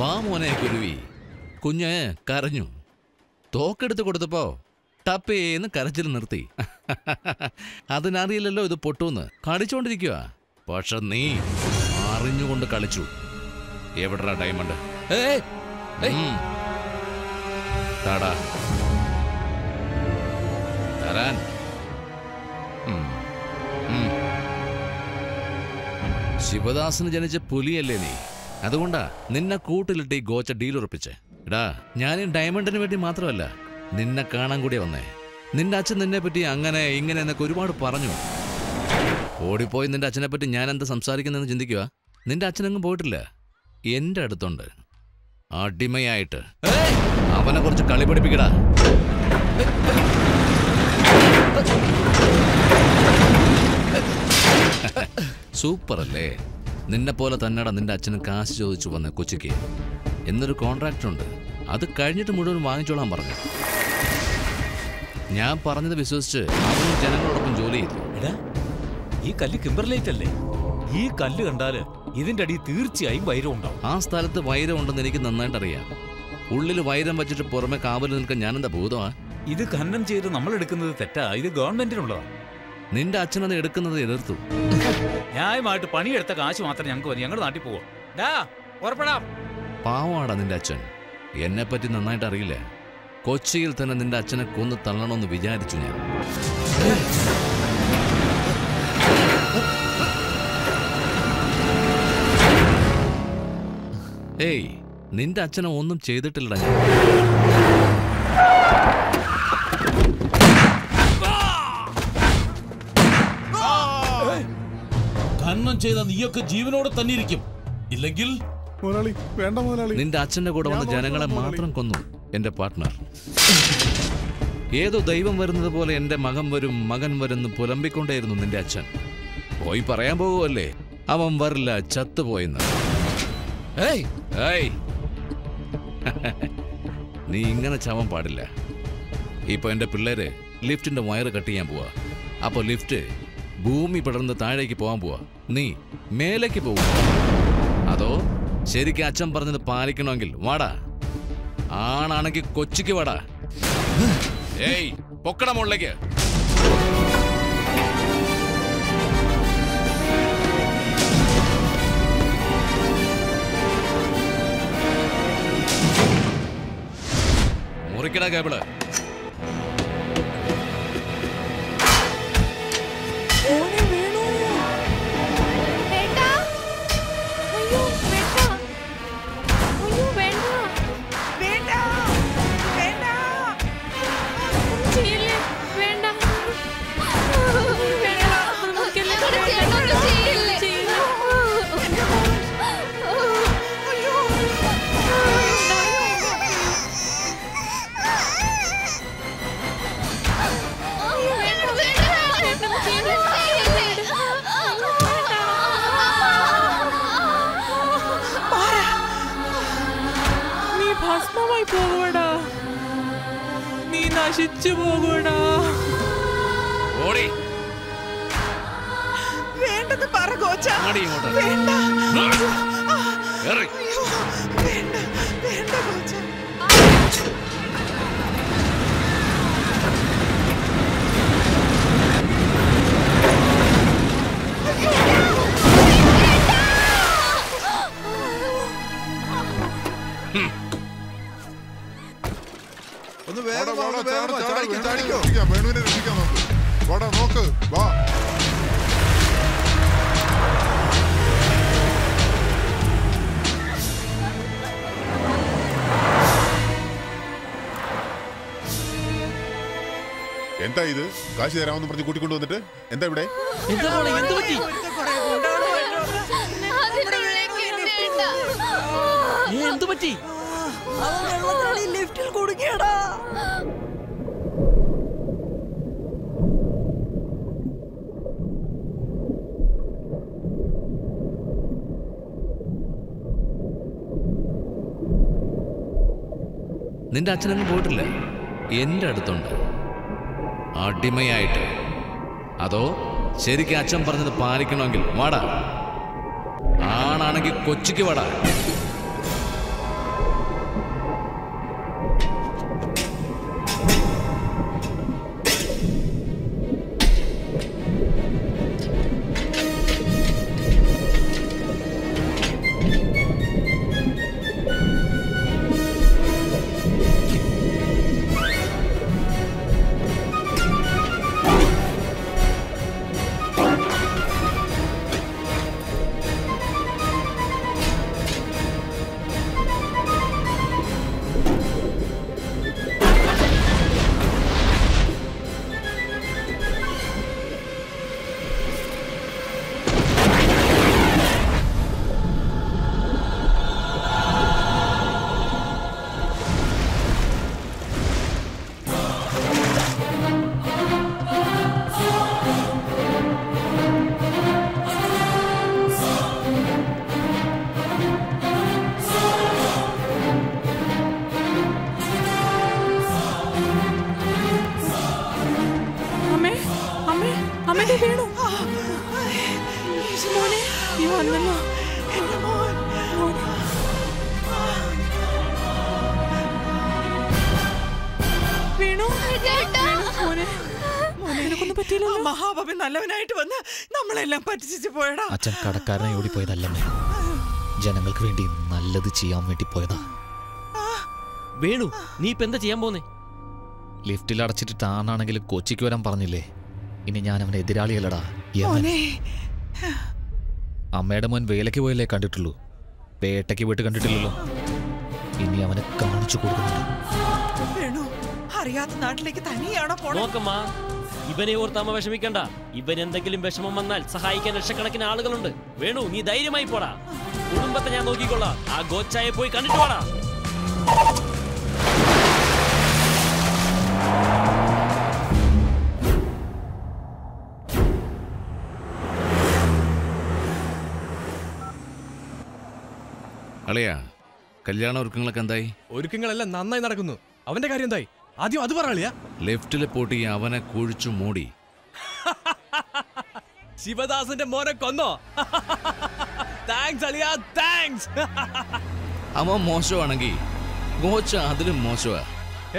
വാ മോനെ കുരുവി. കുഞ്ഞ് കരഞ്ഞു, തോക്കെടുത്ത് കൊടുത്തപ്പോ ടപ്പേന്ന് കരച്ചിൽ നിർത്തി. അതിനറിയില്ലല്ലോ ഇത് പൊട്ടൂന്ന്, കളിച്ചോണ്ടിരിക്കുക. പക്ഷെ നീ അറിഞ്ഞുകൊണ്ട് കളിച്ചു. എവിടാ ഡയമണ്ട്? തരാൻ ശിവദാസിന് ജനിച്ച പുലിയല്ലേ നീ? അതുകൊണ്ടാ നിന്നെ കൂട്ടിലിട്ട് ഈ ഗോച്ച ഡീലുറപ്പിച്ച്. എടാ, ഞാൻ ഡയമണ്ടിന് വേണ്ടി മാത്രമല്ല നിന്നെ കാണാൻ കൂടി വന്നേ. നിന്റെ അച്ഛൻ നിന്നെ പറ്റി അങ്ങനെ ഇങ്ങനെ എന്നൊക്കെ ഒരുപാട് പറഞ്ഞു. ഓടിപ്പോയി നിന്റെ അച്ഛനെ പറ്റി ഞാൻ എന്താ സംസാരിക്കുന്നതെന്ന് ചിന്തിക്കുക. നിന്റെ അച്ഛനെങ്ങും പോയിട്ടില്ല, എൻ്റെ അടുത്തുണ്ട് അടിമയായിട്ട്. അവനെ കുറച്ച് കളി പഠിപ്പിക്കടാ. സൂപ്പറല്ലേ? നിന്നെപ്പോലെ തന്നെടാ നിന്റെ അച്ഛന് കാശ് ചോദിച്ചു വന്ന കൊച്ചിക്ക്. എന്നൊരു കോൺട്രാക്റ്റുണ്ട്, അത് കഴിഞ്ഞിട്ട് മുഴുവൻ വാങ്ങിച്ചോളാൻ പറഞ്ഞു. ഞാൻ പറഞ്ഞത് വിശ്വസിച്ച് അവന് ജനങ്ങളോടൊപ്പം ജോലി ചെയ്തു. എടാ, ഈ കല്ല് കിംബർലൈറ്റ് അല്ലേ? ഈ കല്ല് കണ്ടാല് ഇതിന്റെ അടി തീർച്ചയായും വൈരം ഉണ്ടാവും. ആ സ്ഥലത്ത് വൈരം ഉണ്ടെന്ന് എനിക്ക് നന്നായിട്ട് അറിയാം. ഉള്ളിൽ വൈരം വെച്ചിട്ട് പുറമെ കാവൽ നിൽക്കാൻ ഞാനെന്താ ഭൂതമാ? ഇത് ഖനനം ചെയ്ത് നമ്മൾ എടുക്കുന്നത് തെറ്റാ, ഇത് ഗവൺമെന്റിനുള്ളതാണ്. നിന്റെ അച്ഛനത് എടുക്കുന്നത് എതിർത്തു. ന്യായമായിട്ട് പണിയെടുത്ത കാശ് മാത്രം ഞങ്ങൾക്ക് മതി, ഞങ്ങളുടെ നാട്ടിൽ പോവാം. പാവാടാ നിന്റെ അച്ഛൻ. എന്നെ പറ്റി നന്നായിട്ട് അറിയില്ല. കൊച്ചിയിൽ തന്നെ നിന്റെ അച്ഛനെ കൊന്നു തള്ളണമെന്ന് വിചാരിച്ചു ഞാൻ. ഏയ്, നിന്റെ അച്ഛനെ ഒന്നും ചെയ്തിട്ടില്ലടാ ഞാൻ. ഖനനം ചെയ്ത നീയൊക്കെ ജീവനോടെ തന്നെ ഇരിക്കും, ഇല്ലെങ്കിൽ നിന്റെ അച്ഛന്റെ കൂടെ വന്ന ജനങ്ങളെ മാത്രം കൊന്നു എന്റെ പാർട്ട്ണർ. ഏതോ ദൈവം വരുന്നത് പോലെ എന്റെ മകൻ വരും, മകൻ വരുന്നു പുലമ്പിക്കൊണ്ടേയിരുന്നു നിന്റെ അച്ഛൻ. പോയി പറയാൻ പോകുമല്ലേ അവൻ വരില്ല ചത്തുപോയെന്ന്? നീ ഇങ്ങനെ ചാവാൻ പാടില്ല. ഇപ്പൊ എന്റെ പിള്ളേര് ലിഫ്റ്റിന്റെ വയറ് കട്ട് ചെയ്യാൻ പോവാ. അപ്പൊ ലിഫ്റ്റ് ഭൂമി പടർന്ന് താഴേക്ക് പോകാൻ പോവാ. നീ മേലേക്ക് പോവാ. അതോ ശരിക്കും അച്ഛൻ പറഞ്ഞത് പാലിക്കണമെങ്കിൽ വാടാ, ആണാണെങ്കിൽ കൊച്ചിക്ക് വാടാ. ഏയ്, പൊക്കട മുകളിലേക്ക്. മുറിക്കടാ കേബിള്. എന്താ ഇത്? കാശ് തരാമെന്ന് പറഞ്ഞ് കൂട്ടിക്കൊണ്ടു വന്നിട്ട് എന്താ ഇവിടെ? നിന്റെ അച്ഛനൊന്നും പോയിട്ടില്ല, എന്റെ അടുത്തുണ്ട് അടിമയായിട്ട്. അതോ ശരിക്കും അച്ഛൻ പറഞ്ഞത് പാലിക്കണമെങ്കിൽ വാടാ, ആണാണെങ്കിൽ കൊച്ചിക്ക് വാടാ. അച്ഛൻ കടക്കാരനെ ഓടി പോയതല്ലേ, ജനങ്ങൾക്ക് വേണ്ടി നല്ലത് ചെയ്യാൻ വേണ്ടി പോയതാ. വേണു, നീ ഇപ്പൊ എന്താ ചെയ്യാൻ പോന്നേ? ലിഫ്റ്റിൽ അടച്ചിട്ട് താനാണെങ്കിലും കൊച്ചിക്ക് വരാൻ പറഞ്ഞില്ലേ? ഇനി ഞാൻ അവൻ എതിരാളിയല്ലടാ. അമ്മയുടെ മോൻ വേലയ്ക്ക് പോയല്ലേ കണ്ടിട്ടുള്ളൂ, വേട്ടയ്ക്ക് പോയിട്ട് കണ്ടിട്ടില്ലല്ലോ. ഇനി അവനെ കാണിച്ചു കൊടുക്കുന്നുണ്ട്. അറിയാത്ത നാട്ടിലേക്ക് തനിയാണോ നോക്കമ്മാ, ഇവനെ ഓർത്ത് അമ്മ വിഷമിക്കണ്ട. ഇവനെന്തെങ്കിലും വിഷമം വന്നാൽ സഹായിക്കാൻ ലക്ഷക്കണക്കിന് ആളുകളുണ്ട്. വേണു, നീ ധൈര്യമായി പോടാ. കുടുംബത്തെ ഞാൻ നോക്കിക്കൊള്ളാം. ആ ഗോച്ചായെ പോയി കണ്ടിട്ട് പോടാ. അളിയാ, കല്യാണ ഒരുക്കങ്ങളൊക്കെ എന്തായി? ഒരുക്കങ്ങളെല്ലാം നന്നായി നടക്കുന്നു. അവന്റെ കാര്യം എന്തായി? ആദ്യം അത് പറയാ. ലെഫ്റ്റിലെ പോട്ടി അവനെ കുഴിച്ചു മൂടി. ശിവദാസന്റെ മോനെ കൊന്നോ? താങ്ക്സ് അളിയാ, താങ്ക്സ്. അവൻ മോശമാണെങ്കിൽ ഗോച്ച അതിലും മോശമാ.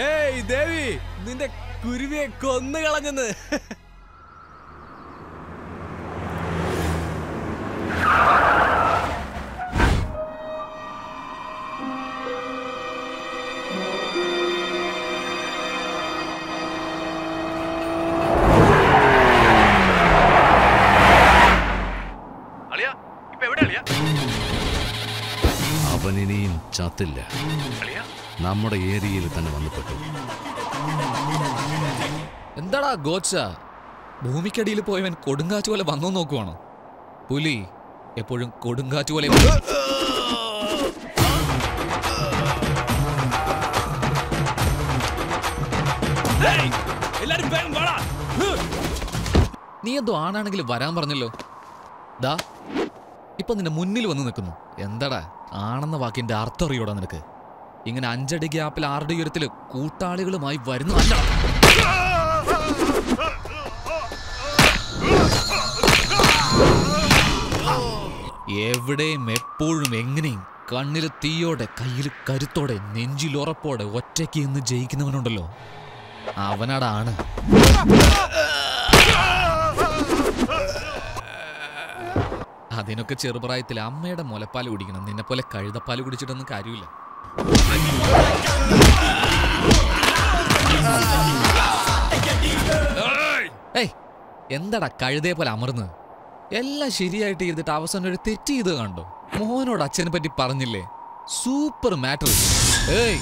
ഏയ് ദേവി, നിന്റെ കുരുവിയെ കൊന്നു കളഞ്ഞെന്ന്. അവനിനെയും ചത്തില്ല, നമ്മുടെ ഏരിയയിൽ തന്നെ വന്നുപെട്ടു. എന്താടാ ഗോച്ച, ഭൂമിക്കടിയിൽ പോയവൻ കൊടുങ്കാറ്റ് പോലെ വന്നു നോക്കുവാണോ? പുലി എപ്പോഴും കൊടുങ്കാറ്റ് പോലെ. നീ എന്തോ ആണാണെങ്കിൽ വരാൻ പറഞ്ഞല്ലോ, ദാ ഇപ്പൊ നിന്റെ മുന്നിൽ വന്ന് നിൽക്കുന്നു. എന്താടാ ആണെന്ന വാക്കിന്റെ അർത്ഥം അറിയോടാ നിനക്ക്? ഇങ്ങനെ അഞ്ചടി ഗ്യാപ്പിൽ ആറുടെ ഉയരത്തില് കൂട്ടാളികളുമായി വരുന്നു. എവിടെയും എപ്പോഴും എങ്ങനെയും കണ്ണിൽ തീയോടെ കയ്യിൽ കരുത്തോടെ നെഞ്ചിലുറപ്പോടെ ഒറ്റയ്ക്ക് ഇന്ന് ജയിക്കുന്നവനുണ്ടല്ലോ, അവനടാണ്. അതിനൊക്കെ ചെറുപ്രായത്തിൽ അമ്മയുടെ മുലപ്പാല് കുടിക്കണം, നിന്നെ പോലെ കഴുതപ്പാല് കുടിച്ചിട്ടൊന്നും കാര്യമില്ല. ഏയ് എന്താടാ കഴുതയെ പോലെ അമർന്ന് എല്ലാം ശരിയായിട്ട് ചെയ്തിട്ട് അവസാനം ഒരു തെറ്റ് ചെയ്ത് കണ്ടോ? മോനോട് അച്ഛനെ പറ്റി പറഞ്ഞില്ലേ, സൂപ്പർ മാറ്റർ. ഏയ്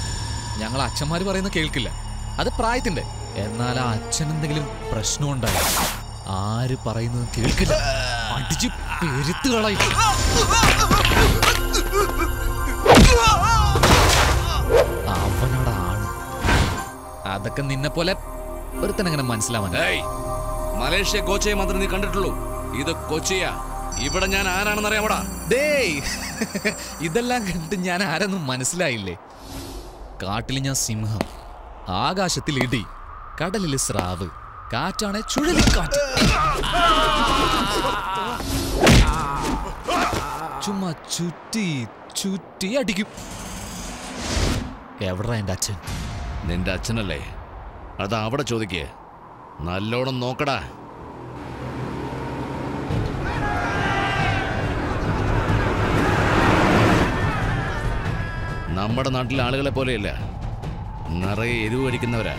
ഞങ്ങൾ അച്ഛന്മാർ പറയുന്ന കേൾക്കില്ല, അത് പ്രായത്തിൻ്റെ. എന്നാൽ ആ അച്ഛനെന്തെങ്കിലും പ്രശ്നമുണ്ടായി ആര് പറയുന്നത് കേൾക്കില്ല, അടിച്ച് പെരുത്തുകളായി. അവനോടാണ് അതൊക്കെ. നിന്നെ പോലെ ഒരുത്തനങ്ങനെ മനസ്സിലാവാൻ. മലേഷ്യ കോച്ചയെ മാത്രമേ നീ കണ്ടിട്ടുള്ളൂ, ഇത് കൊച്ചിയാ. ഇവിടെ ഞാൻ ആരാണെന്ന് അറിയാമോടാ? ഡേയ്, ഇതെല്ലാം കണ്ടിട്ട് ഞാൻ ആരെന്നും മനസ്സിലായില്ലേ? കാട്ടിൽ ഞാൻ സിംഹം, ആകാശത്തിൽ ഇടി, കടലിൽ സ്രാവ്, കാറ്റാണ് ചുഴലിക്കാറ്റ്. ചുമ്മാ ചുറ്റി ചുറ്റി അടിക്കും. എവിടാ എൻ്റെ അച്ഛൻ? നിന്റെ അച്ഛനല്ലേ, അതാ അവിടെ ചോദിക്കേ. നല്ലോണം നോക്കടാ. നമ്മുടെ നാട്ടിലെ ആളുകളെ പോലെയല്ല, നിറയെ എരിവ് അടിക്കുന്നവരാ.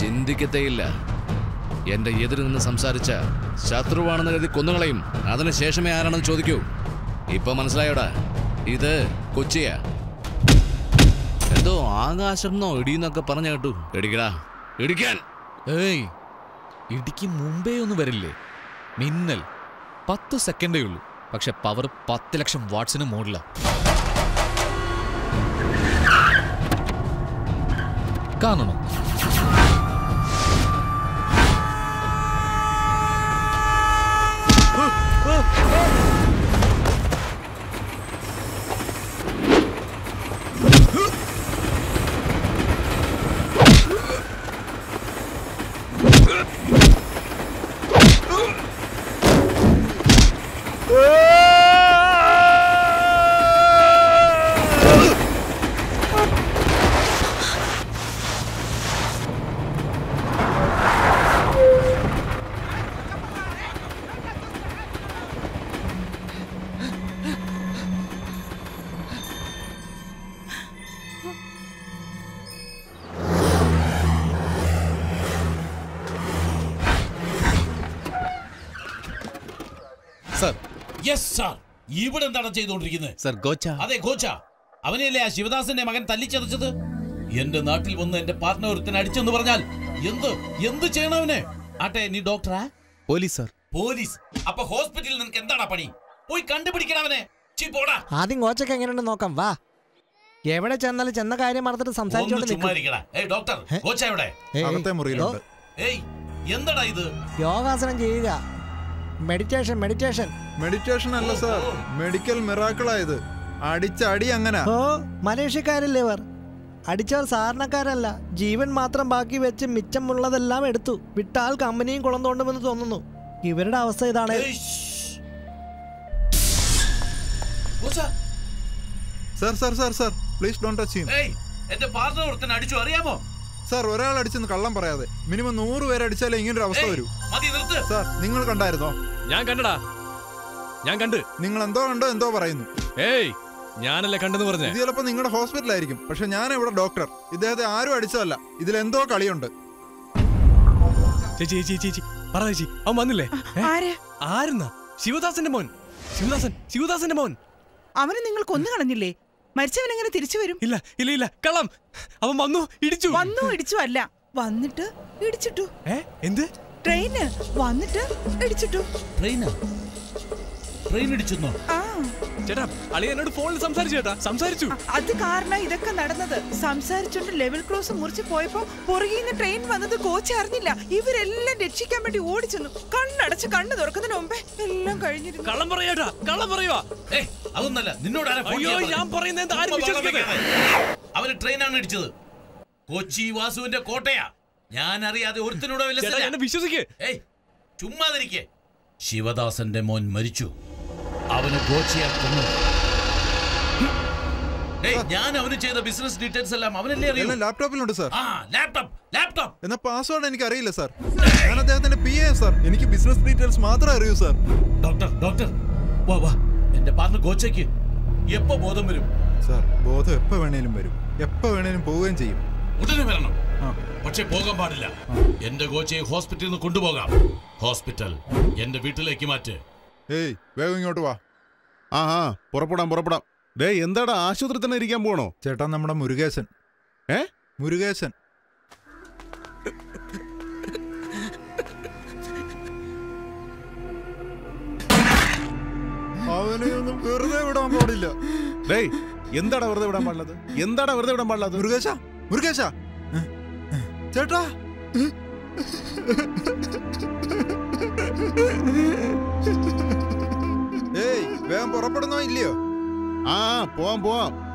ചിന്തിക്കത്തേയില്ല. എൻ്റെ എതിരിൽ നിന്ന് സംസാരിച്ച ശത്രുവാണെന്ന് കരുതി കൊന്നുകളയും, അതിനുശേഷമേ ആരാണെന്ന് ചോദിക്കൂ. ഇപ്പൊ മനസ്സിലായോടാ, ഇത് കൊച്ചിയാ. എന്തോ ആകാശം എന്നോ ഇടിയെന്നൊക്കെ പറഞ്ഞു കേട്ടു. ഇടിക്കടാ, ഇടിക്കാൻ. ഏയ് ഇടിക്ക് മുമ്പേ ഒന്നും വരില്ലേ? മിന്നൽ 10 സെക്കൻഡേ ഉള്ളൂ, പക്ഷെ പവർ 10 ലക്ഷം വാട്ട്സിന് മുകളിലാണ്. കാണണോ? Yes, sir. You put another jade on the sir Gocha. Are they Gocha? Avenilla, she was asking them again. Talicha Yenda Nati won the partner with an addition over Nal. Yendu Chenone. At any doctor? Police, sir. Police. Up a hospital and Kentanapani. We can't be given Chipoda. I think watch a can and no come. Gave it a channel and the guy murdered some side. Hey, doctor, watch every day. Hey, Yenda either. Yogas and Giga. Meditation, meditation. Meditation and sir. Medical miracle either. Adichadi Angana. Oh, Malaysia carry liver. Adichal Sarna Karala. Jeevan Matram Baki, which Michamula the Lamedu. Vital company in Colonel. Give it outside on it. Sir, sir, sir, sir, please don't touch him. Hey, at the partner, Adichariamo. Sir, Royal Addition Kalamparade. Minimum Nuru were at selling in Ravasaru. Sir, Ningle Kandardo. Yankanda Yankandu Ninglando and Dovarain. Hey, Yana Lakandu. The open England hospital, like him. But Shana was a doctor. If they are the Aru Adisala, Idilendo Kaliunda. Chichi, Paraji, Amanile. Arna, she was us in the moon. She was us in the moon. I'm going to go to the house. I'm going to go to the house. I'm going to go to the train. I'm going to go to the I'm not going to train on each other. Kochi was in the Kotea. Yanaria, the Urtunu, hey, to Madrike. She was us and them on Marichu. I want to go here. Hey, Yan, I want to check the business details. I'm going to leave a laptop. Ah, laptop. And the password and Karela, sir. Another than a PA, sir. Any business details, Matra, are you, sir? Doctor. Baba. The partner go check you. Yepo both of them. Sir, both a permanent mirror. Yepo and Poenji. What is the Verano? What's a Boga Badilla? Yenda Goche Hospital in Kunduboga. Hospital. Yenda Vital Ekimate. Hey, where are you to? Aha, Porapoda. They ended Ashutran Rigambono. Chetanamada Murigason. Eh? Murigason. Hey, Yenda over the Mala, Yenda over the Mala, Murgasha, Tetra. Hey, Bamborapano, Leo. Ah, Pombo.